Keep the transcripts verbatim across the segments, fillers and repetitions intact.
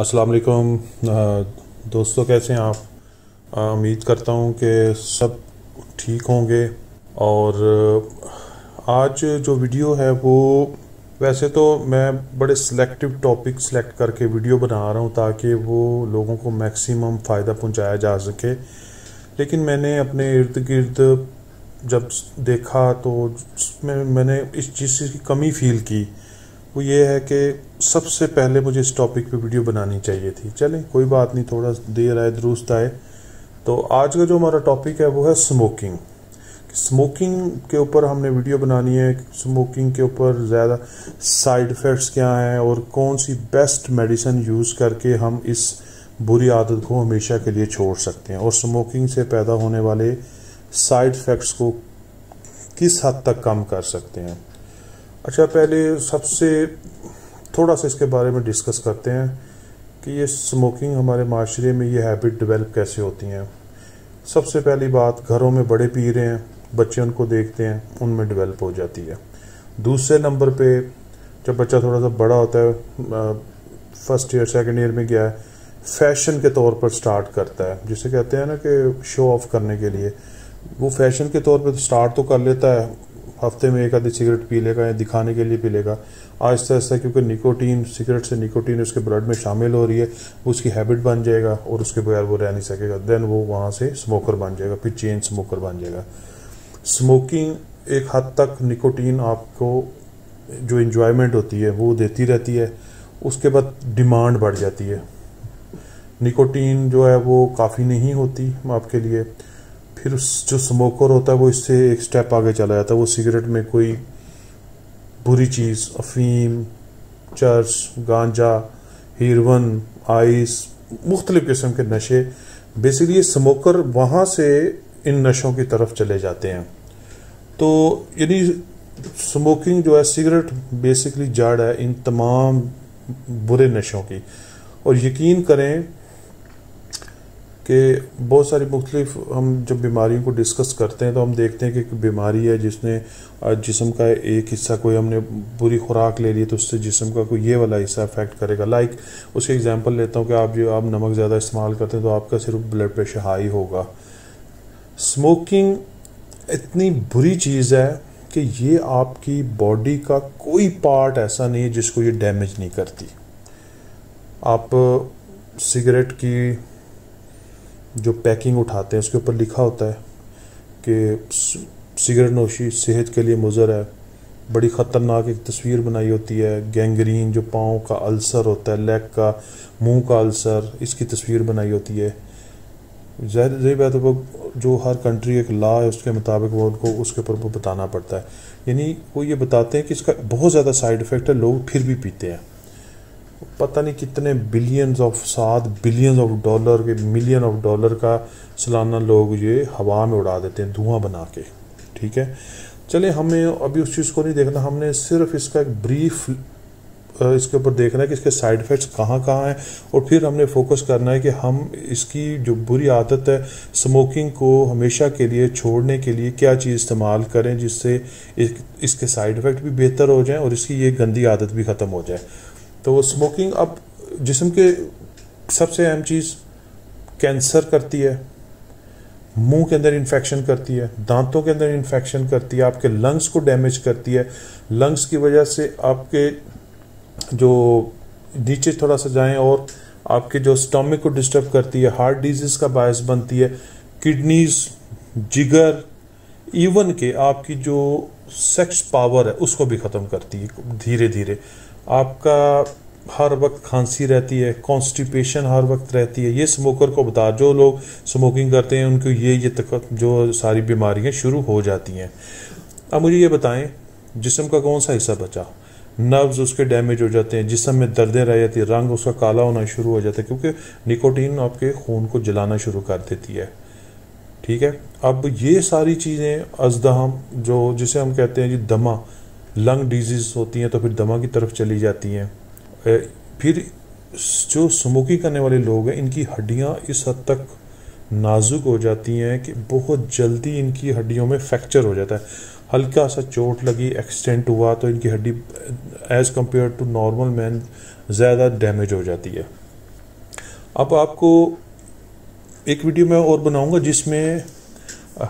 अस्सलाम वालेकुम दोस्तों, कैसे हैं आप। उम्मीद करता हूं कि सब ठीक होंगे। और आज जो वीडियो है वो वैसे तो मैं बड़े सिलेक्टिव टॉपिक सेलेक्ट करके वीडियो बना रहा हूं ताकि वो लोगों को मैक्सिमम फ़ायदा पहुंचाया जा सके। लेकिन मैंने अपने इर्द गिर्द जब देखा तो उसमें मैंने इस चीज़ की कमी फ़ील की, वो ये है कि सबसे पहले मुझे इस टॉपिक पे वीडियो बनानी चाहिए थी। चलें कोई बात नहीं, थोड़ा देर आए दुरुस्त आए। तो आज का जो हमारा टॉपिक है वो है स्मोकिंग। स्मोकिंग के ऊपर हमने वीडियो बनानी है। स्मोकिंग के ऊपर ज़्यादा साइड इफ़ेक्ट्स क्या हैं और कौन सी बेस्ट मेडिसिन यूज़ करके हम इस बुरी आदत को हमेशा के लिए छोड़ सकते हैं और स्मोकिंग से पैदा होने वाले साइड इफ़ेक्ट्स को किस हद तक कम कर सकते हैं। अच्छा, पहले सबसे थोड़ा सा इसके बारे में डिस्कस करते हैं कि ये स्मोकिंग हमारे माशरे में ये हैबिट डेवलप कैसे होती हैं। सबसे पहली बात, घरों में बड़े पी रहे हैं, बच्चे उनको देखते हैं, उनमें डेवलप हो जाती है। दूसरे नंबर पे, जब बच्चा थोड़ा सा बड़ा होता है, फर्स्ट ईयर सेकेंड ईयर में गया है, फैशन के तौर पर स्टार्ट करता है, जिसे कहते हैं ना कि शो ऑफ करने के लिए। वो फैशन के तौर पर स्टार्ट तो कर लेता है, हफ्ते में एक आधी सिगरेट पी लेगा या दिखाने के लिए पी लेगा। आहिस्ता आहिस्ता क्योंकि निकोटीन, सिगरेट से निकोटीन उसके ब्लड में शामिल हो रही है, उसकी हैबिट बन जाएगा और उसके बगैर वो रह नहीं सकेगा। देन वो वहाँ से स्मोकर बन जाएगा, फिर चेन स्मोकर बन जाएगा। स्मोकिंग एक हद तक निकोटीन आपको जो इंजॉयमेंट होती है वो देती रहती है, उसके बाद डिमांड बढ़ जाती है। निकोटीन जो है वो काफ़ी नहीं होती आपके लिए। फिर जो स्मोकर होता है वो इससे एक स्टेप आगे चला जाता है, वो सिगरेट में कोई बुरी चीज़, अफीम, चर्स, गांजा, हीरोइन, आइस, मुख्तलिफ़ किस्म के नशे। बेसिकली ये स्मोकर वहाँ से इन नशों की तरफ चले जाते हैं। तो यानी स्मोकिंग जो है, सिगरेट बेसिकली जड़ है इन तमाम बुरे नशों की। और यकीन करें कि बहुत सारी मुख्तलिफ हम जब बीमारियों को डिस्कस करते हैं तो हम देखते हैं कि एक बीमारी है जिसने जिस्म का एक हिस्सा, कोई हमने बुरी खुराक ले ली तो उससे जिस्म का कोई ये वाला हिस्सा अफेक्ट करेगा। लाइक उसके एग्जांपल लेता हूँ कि आप जो आप नमक ज़्यादा इस्तेमाल करते हैं तो आपका सिर्फ ब्लड प्रेशर हाई होगा। स्मोकिंग इतनी बुरी चीज़ है कि ये आपकी बॉडी का कोई पार्ट ऐसा नहीं है जिसको ये डैमेज नहीं करती। आप सिगरेट की जो पैकिंग उठाते हैं उसके ऊपर लिखा होता है कि सिगरेट नोशी सेहत के लिए मुज़र है, बड़ी ख़तरनाक एक तस्वीर बनाई होती है, गैंग्रीन जो पाँव का अल्सर होता है, लेग का, मुंह का अल्सर, इसकी तस्वीर बनाई होती है। ज़ाहिर सी बात है वो जो हर कंट्री एक लॉ है उसके मुताबिक वो उनको उसके ऊपर वो बताना पड़ता है। यानी वो ये बताते हैं कि इसका बहुत ज़्यादा साइड इफ़ेक्ट है, लोग फिर भी पीते हैं। पता नहीं कितने बिलियंस ऑफ सात बिलियंस ऑफ डॉलर के मिलियन ऑफ डॉलर का सालाना लोग ये हवा में उड़ा देते हैं धुआं बना के। ठीक है, चले हमें अभी उस चीज़ को नहीं देखना, हमने सिर्फ इसका एक ब्रीफ इसके ऊपर देखना है कि इसके साइड इफ़ेक्ट्स कहाँ कहाँ हैं और फिर हमने फोकस करना है कि हम इसकी जो बुरी आदत है स्मोकिंग को हमेशा के लिए छोड़ने के लिए क्या चीज़ इस्तेमाल करें जिससे इसके साइड इफ़ेक्ट भी बेहतर हो जाएँ और इसकी ये गंदी आदत भी ख़त्म हो जाए। तो वो स्मोकिंग अब जिस्म के सबसे अहम चीज़ कैंसर करती है, मुंह के अंदर इन्फेक्शन करती है, दांतों के अंदर इन्फेक्शन करती है, आपके लंग्स को डैमेज करती है। लंग्स की वजह से आपके जो नीचे थोड़ा सा जाएं और आपके जो स्टमक को डिस्टर्ब करती है, हार्ट डिजीज़ का बायस बनती है, किडनीज, जिगर, इवन के आपकी जो सेक्स पावर है उसको भी ख़त्म करती है। धीरे धीरे आपका हर वक्त खांसी रहती है, कॉन्स्टिपेशन हर वक्त रहती है। ये स्मोकर को बता, जो लोग स्मोकिंग करते हैं उनको ये ये तक जो सारी बीमारियां शुरू हो जाती हैं। अब मुझे ये बताएं, जिस्म का कौन सा हिस्सा बचा? नर्व्स उसके डैमेज हो जाते हैं, जिस्म में दर्दें रह जाती है, रंग उसका काला होना शुरू हो जाता है क्योंकि निकोटीन आपके खून को जलाना शुरू कर देती है। ठीक है, अब ये सारी चीज़ें अजदहम जो जिसे हम कहते हैं जी दमा, लंग डिजीज़ होती हैं तो फिर दमा की तरफ चली जाती हैं। फिर जो स्मोकिंग करने वाले लोग हैं इनकी हड्डियां इस हद तक नाजुक हो जाती हैं कि बहुत जल्दी इनकी हड्डियों में फ्रैक्चर हो जाता है। हल्का सा चोट लगी, एक्सीडेंट हुआ तो इनकी हड्डी as compare to normal man ज़्यादा डैमेज हो जाती है। अब आपको एक वीडियो मैं और बनाऊंगा जिसमें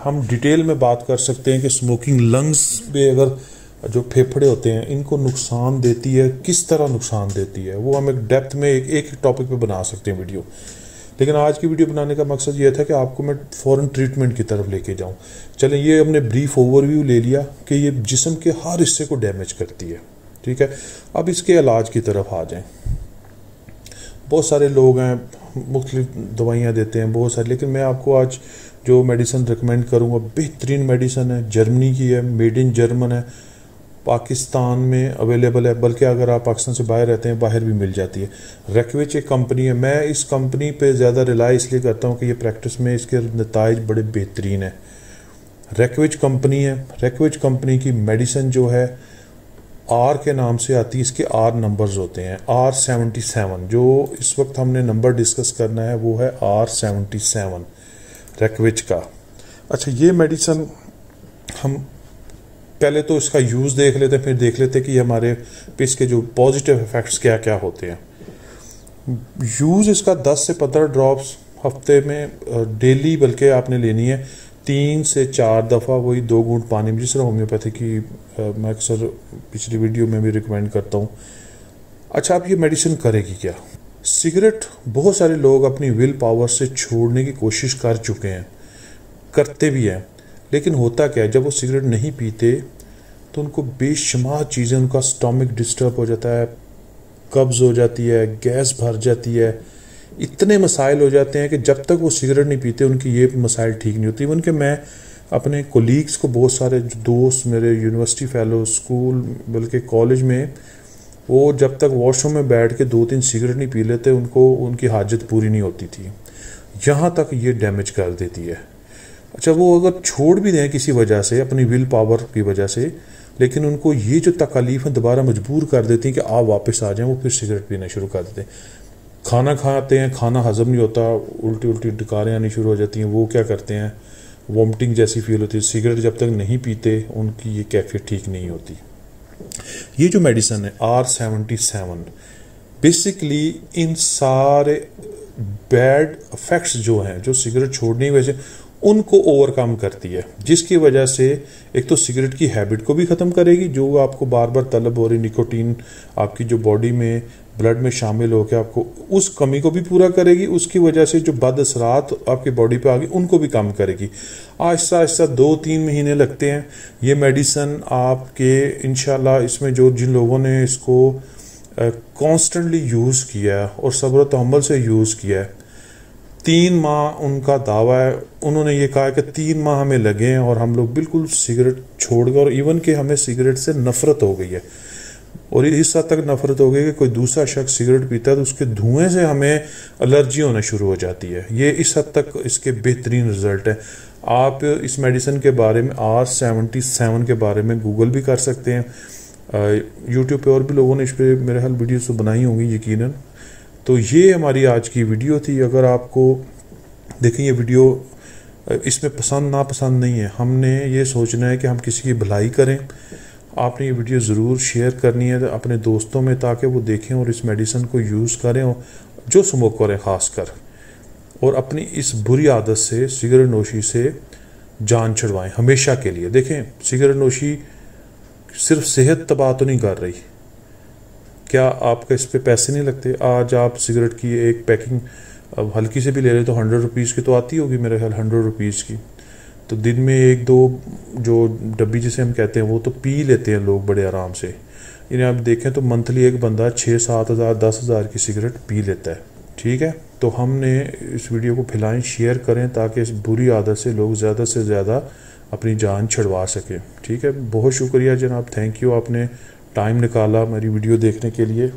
हम डिटेल में बात कर सकते हैं कि स्मोकिंग लंग्स पे अगर जो फेफड़े होते हैं इनको नुकसान देती है, किस तरह नुकसान देती है, वो हम एक डेप्थ में एक एक टॉपिक पे बना सकते हैं वीडियो। लेकिन आज की वीडियो बनाने का मकसद ये था कि आपको मैं फ़ौरन ट्रीटमेंट की तरफ लेके जाऊं। चलें, ये हमने ब्रीफ ओवरव्यू ले लिया कि ये जिस्म के हर हिस्से को डैमेज करती है, ठीक है। अब इसके इलाज की तरफ आ जाएं। बहुत सारे लोग हैं, मुख्तलिफ दवाइयाँ देते हैं बहुत सारे, लेकिन मैं आपको आज जो मेडिसिन रिकमेंड करूँगा बेहतरीन मेडिसिन है, जर्मनी की है, मेड इन जर्मन है, पाकिस्तान में अवेलेबल है, बल्कि अगर आप पाकिस्तान से बाहर रहते हैं बाहर भी मिल जाती है। रेकवेज एक कंपनी है, मैं इस कंपनी पे ज़्यादा रिलाई इसलिए करता हूँ कि ये प्रैक्टिस में इसके नताइज बड़े बेहतरीन हैं। रेकवेज कंपनी है, रेकवेज कंपनी की मेडिसिन जो है आर के नाम से आती है, इसके आर नंबर्स होते हैं। आर सेवेंटी सेवन जो इस वक्त हमने नंबर डिस्कस करना है वो है आर सेवेंटी सेवन रेकवेज का। अच्छा, ये मेडिसन हम पहले तो इसका यूज़ देख लेते हैं, फिर देख लेते हैं कि हमारे पिस के जो पॉजिटिव इफ़ेक्ट्स क्या क्या होते हैं। यूज़ इसका दस से पंद्रह ड्रॉप्स हफ्ते में डेली, बल्कि आपने लेनी है तीन से चार दफ़ा, वही दो घूंट पानी में, जिस तरह होम्योपैथी की मैं अक्सर पिछली वीडियो में भी रिकमेंड करता हूँ। अच्छा, आप ये मेडिसिन करेगी क्या? सिगरेट बहुत सारे लोग अपनी विल पावर से छोड़ने की कोशिश कर चुके हैं, करते भी हैं, लेकिन होता क्या है जब वो सिगरेट नहीं पीते तो उनको बेशुमार चीज़ें, उनका स्टमक डिस्टर्ब हो जाता है, कब्ज़ हो जाती है, गैस भर जाती है, इतने मसाइल हो जाते हैं कि जब तक वो सिगरेट नहीं पीते उनकी ये मसाइल ठीक नहीं होती। इवन कि मैं अपने कोलीग्स को, बहुत सारे दोस्त मेरे यूनिवर्सिटी फेलो, स्कूल, बल्कि कॉलेज में, वो जब तक वॉशरूम में बैठ के दो तीन सिगरेट नहीं पी लेते उनको उनकी हाजत पूरी नहीं होती थी, यहाँ तक ये डैमेज कर देती है। अच्छा, वो अगर छोड़ भी दें किसी वजह से, अपनी विल पावर की वजह से, लेकिन उनको ये जो तकलीफ है दोबारा मजबूर कर देती है कि आप वापस आ जाएं, वो फिर सिगरेट पीना शुरू कर देते हैं। खाना खाते हैं, खाना हजम नहीं होता, उल्टी उल्टी डकारें आनी शुरू हो जाती हैं, वो क्या करते हैं वॉमिटिंग जैसी फील होती है। सिगरेट जब तक नहीं पीते उनकी ये कैफियत ठीक नहीं होती। ये जो मेडिसन है आर सेवेंटी सेवन बेसिकली इन सारे बैड इफेक्ट्स जो हैं, जो सिगरेट छोड़ने की वजह से, उनको ओवरकम करती है, जिसकी वजह से एक तो सिगरेट की हैबिट को भी ख़त्म करेगी जो आपको बार बार तलब हो रही निकोटीन आपकी जो बॉडी में ब्लड में शामिल होकर आपको उस कमी को भी पूरा करेगी, उसकी वजह से जो बद असरात आपकी बॉडी पे आ गई उनको भी कम करेगी। आहिस्ता आहिस्ता दो तीन महीने लगते हैं। ये मेडिसन आपके इंशाल्लाह, इसमें जो जिन लोगों ने इसको कॉन्स्टेंटली यूज़ किया और सब्र तहम्मुल से यूज़ किया है, तीन माह उनका दावा है, उन्होंने ये कहा कि तीन माह हमें लगे हैं और हम लोग बिल्कुल सिगरेट छोड़ गए और इवन कि हमें सिगरेट से नफरत हो गई है और इस हद तक नफरत हो गई कि कोई दूसरा शख्स सिगरेट पीता है तो उसके धुएं से हमें एलर्जी होना शुरू हो जाती है। ये इस हद तक इसके बेहतरीन रिजल्ट है। आप इस मेडिसिन के बारे में आर सेवेंटी सेवन के बारे में गूगल भी कर सकते हैं, यूट्यूब पर और भी लोगों ने इस पर मेरे ख्याल वीडियोज़ तो बनाई होंगी यकीनन। तो ये हमारी आज की वीडियो थी। अगर आपको देखें ये वीडियो, इसमें पसंद ना पसंद नहीं है, हमने ये सोचना है कि हम किसी की भलाई करें। आपने ये वीडियो ज़रूर शेयर करनी है अपने दोस्तों में ताकि वो देखें और इस मेडिसिन को यूज़ करें, और जो स्मोक करें ख़ासकर, और अपनी इस बुरी आदत से, सिगरेट नोशी से जान छुड़वाएँ हमेशा के लिए। देखें, सिगरेट नोशी सिर्फ सेहत तबाह तो नहीं कर रही, क्या आपके इस पे पैसे नहीं लगते? आज आप सिगरेट की एक पैकिंग अब हल्की से भी ले रहे तो हंड्रेड रुपीज़ की तो आती होगी मेरे ख्याल, हंड्रेड रुपीज़ की। तो दिन में एक दो जो डब्बी जिसे हम कहते हैं वो तो पी लेते हैं लोग बड़े आराम से। यानी आप देखें तो मंथली एक बंदा छः सात हज़ार दस हज़ार की सिगरेट पी लेता है, ठीक है। तो हमने इस वीडियो को फैलाएँ, शेयर करें ताकि इस बुरी आदत से लोग ज़्यादा से ज़्यादा अपनी जान छुड़वा सकें, ठीक है। बहुत शुक्रिया जनाब, थैंक यू, आपने टाइम निकाला मेरी वीडियो देखने के लिए।